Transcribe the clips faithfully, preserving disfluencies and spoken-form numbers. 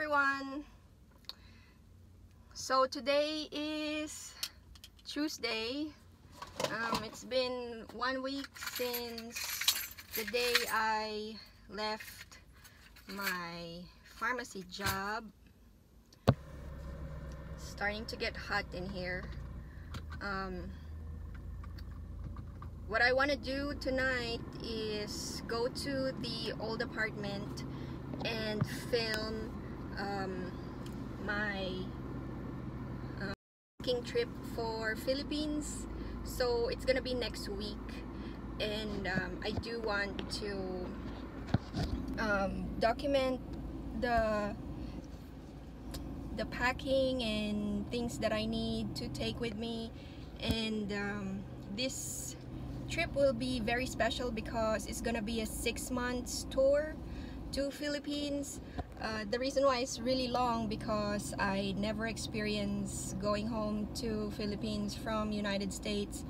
everyone! So today is Tuesday. Um, it's been one week since the day I left my pharmacy job. It's starting to get hot in here. Um, what I want to do tonight is go to the old apartment and film um, my uh, hiking trip for Philippines. So it's gonna be next week, and um, I do want to um, document the the packing and things that I need to take with me. And um, this trip will be very special because it's gonna be a six months tour to Philippines. Uh, the reason why it's really long because I never experienced going home to Philippines from United States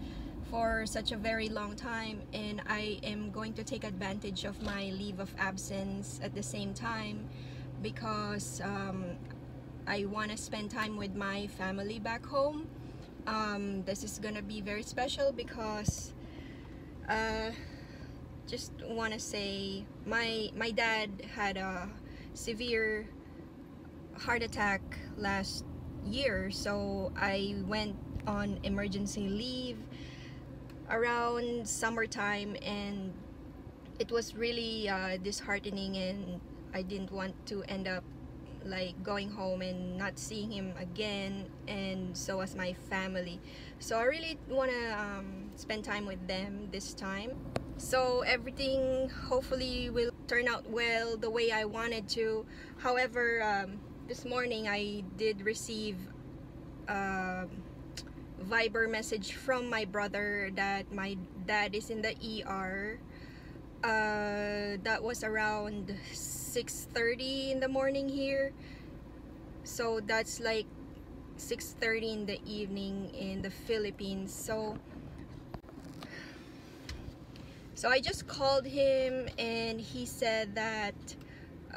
for such a very long time, and I am going to take advantage of my leave of absence at the same time because um, I want to spend time with my family back home. Um, this is gonna be very special because uh, just want to say my my dad had a severe heart attack last year, so I went on emergency leave around summertime, and it was really uh, disheartening, and I didn't want to end up like going home and not seeing him again, and so was my family. So I really want to um, spend time with them this time. So everything hopefully will turn out well the way I wanted to. However, um, this morning I did receive a Viber message from my brother that my dad is in the E R. Uh, that was around six thirty in the morning here. So that's like six thirty in the evening in the Philippines. So So I just called him, and he said that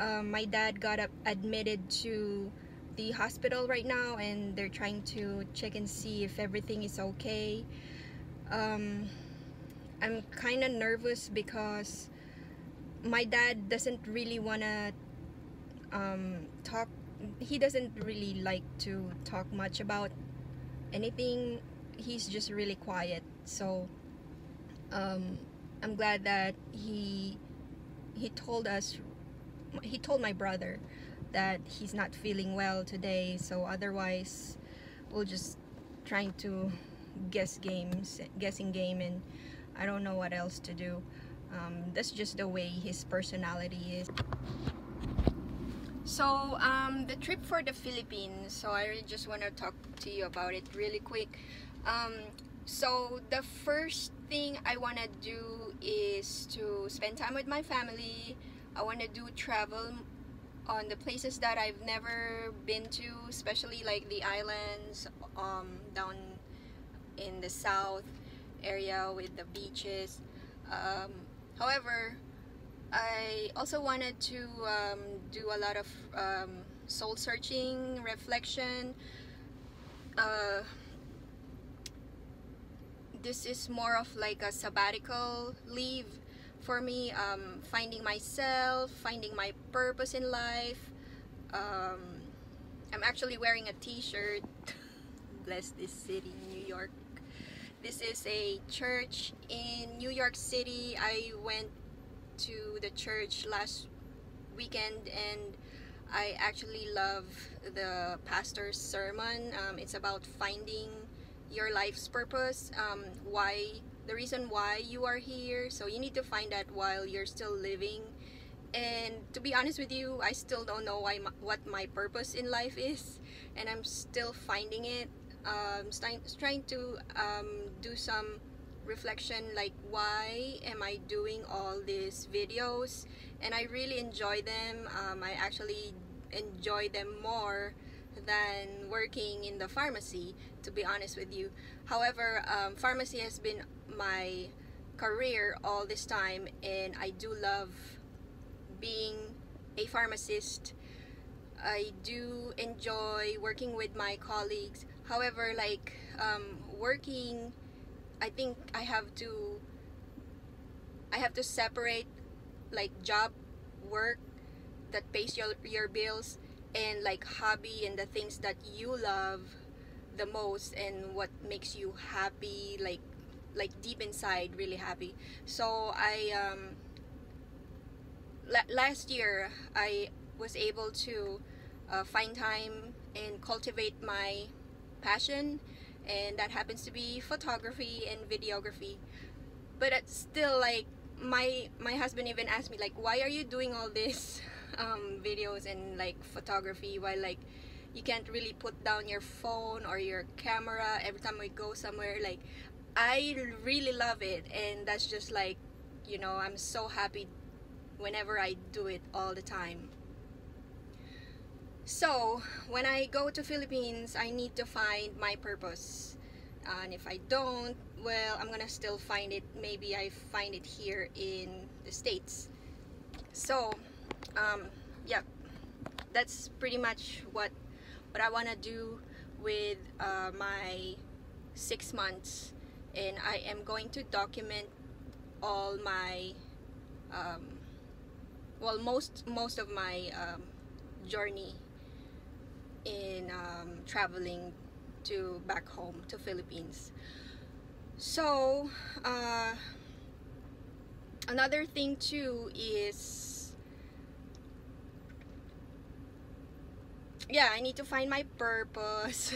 um, my dad got up admitted to the hospital right now, and they're trying to check and see if everything is okay. Um, I'm kind of nervous because my dad doesn't really want to um, talk. He doesn't really like to talk much about anything. He's just really quiet. So Um, I'm glad that he he told us he told my brother that he's not feeling well today, so otherwise we'll just trying to guess games guessing game, and I don't know what else to do. Um, that's just the way his personality is. So um, the trip for the Philippines, so I really just want to talk to you about it really quick. Um, so the first thing I want to do is to spend time with my family. I want to do travel on the places that I've never been to, especially like the islands um, down in the south area with the beaches. Um, however, I also wanted to um, do a lot of um, soul searching, reflection. uh, This is more of like a sabbatical leave for me, um, finding myself, finding my purpose in life. Um, I'm actually wearing a t-shirt, bless this city, New York. This is a church in New York City. I went to the church last weekend, and I actually love the pastor's sermon. Um, it's about finding your life's purpose, um, why, the reason why you are here. So you need to find that while you're still living. And to be honest with you, I still don't know why, what my purpose in life is, and I'm still finding it. Um, trying to um, do some reflection, like why am I doing all these videos? And I really enjoy them. Um, I actually enjoy them more than working in the pharmacy, to be honest with you. However, um, pharmacy has been my career all this time, and I do love being a pharmacist. I do enjoy working with my colleagues. However, like um, working, I think I have to I have to separate like job, work that pays your, your bills, and like hobby and the things that you love the most and what makes you happy, like like deep inside, really happy. So I um, la last year I was able to uh, find time and cultivate my passion, and that happens to be photography and videography. But it's still like my my husband even asked me, like, why are you doing all this um, videos and like photography while like you can't really put down your phone or your camera every time we go somewhere? Like, I really love it, and that's just like, you know, I'm so happy whenever I do it all the time. So when I go to Philippines, I need to find my purpose, and if I don't, well, I'm gonna still find it. Maybe I find it here in the States. So um, yeah, that's pretty much what what I want to do with uh, my six months, and I am going to document all my um, well most most of my um, journey in um, traveling to back home to Philippines. So uh, another thing too is, yeah, I need to find my purpose.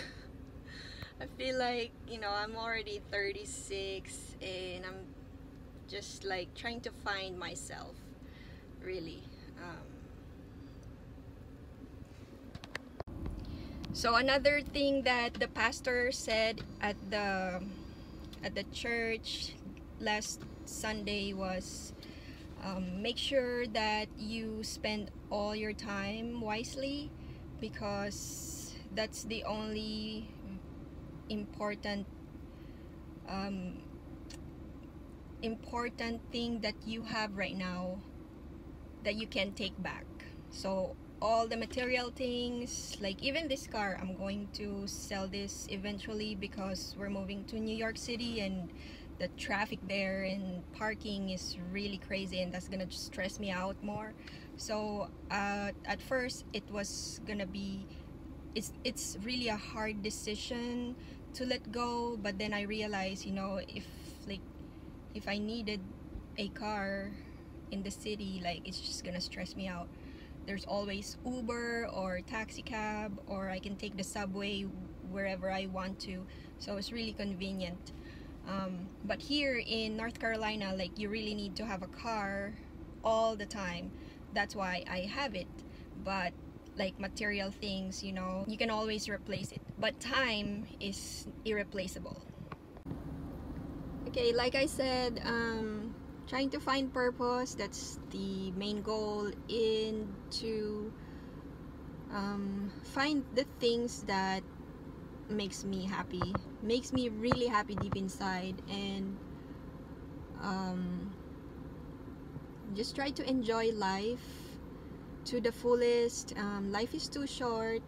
I feel like, you know, I'm already thirty-six and I'm just like trying to find myself, really. Um, so another thing that the pastor said at the at the church last Sunday was, um, make sure that you spend all your time wisely, because that's the only important um, important thing that you have right now that you can take back. So all the material things, like even this car, I'm going to sell this eventually because we're moving to New York City, and the traffic there and parking is really crazy, and that's gonna stress me out more. So uh, at first it was gonna be It's, it's really a hard decision to let go, but then I realized, you know, if like if I needed a car in the city, like it's just gonna stress me out. There's always Uber or taxi cab, or I can take the subway wherever I want to, so it's really convenient. Um, but here in North Carolina, like you really need to have a car all the time. That's why I have it. But like material things, you know, you can always replace it, but time is irreplaceable. Okay, like I said, um, trying to find purpose, that's the main goal, in to um, find the things that makes me happy, makes me really happy deep inside, and um, just try to enjoy life to the fullest. Um, life is too short.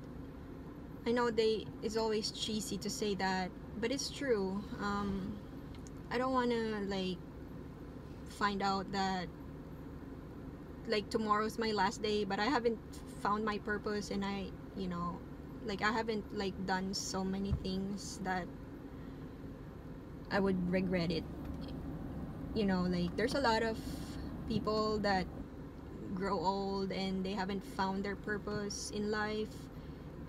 I know they it's always cheesy to say that, but it's true. um, I don't want to like find out that like tomorrow's my last day, but I haven't found my purpose, and I, you know, like I haven't like done so many things that I would regret it, you know. Like there's a lot of people that grow old and they haven't found their purpose in life,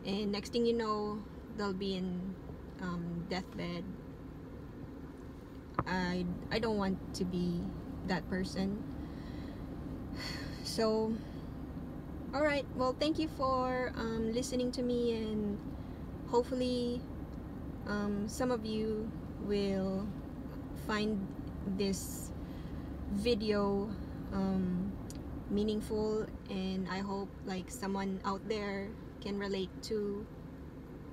and next thing you know, they'll be in um, deathbed. I, I don't want to be that person. So alright, well, thank you for um, listening to me, and hopefully um, some of you will find this video um, meaningful, and I hope like someone out there can relate to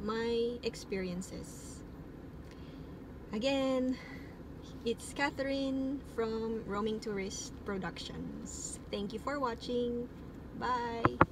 my experiences. Again, it's Catherine from Roaming Tourist Productions. Thank you for watching. Bye.